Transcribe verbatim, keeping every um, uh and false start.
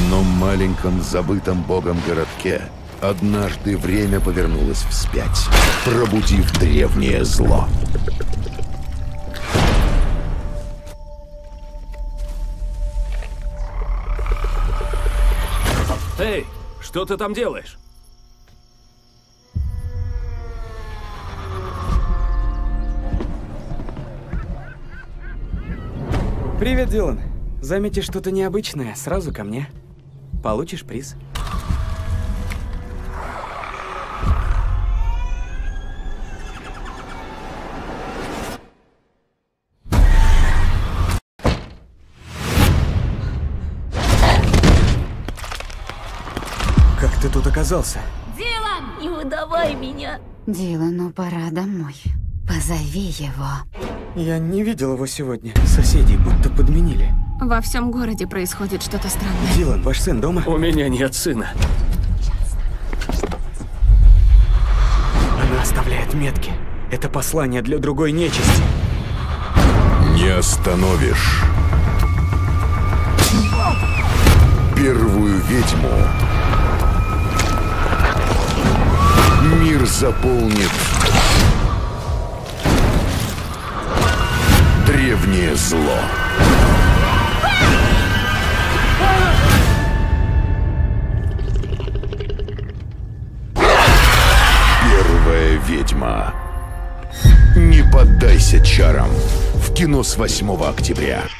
одном маленьком забытом богом городке однажды время повернулось вспять, пробудив древнее зло. Эй, что ты там делаешь? Привет, Дилан. Заметишь что-то необычное, сразу ко мне. Получишь приз. Как ты тут оказался? Дилан, не выдавай меня. Дилану пора домой. Позови его. Я не видел его сегодня. Соседей будто подменили. Во всем городе происходит что-то странное. Дилан, ваш сын дома? У меня нет сына. Она оставляет метки. Это послание для другой нечисти. Не остановишь первую ведьму. Мир заполнит древнее зло. Первая ведьма. Не поддайся чарам. В кино с восьмого октября.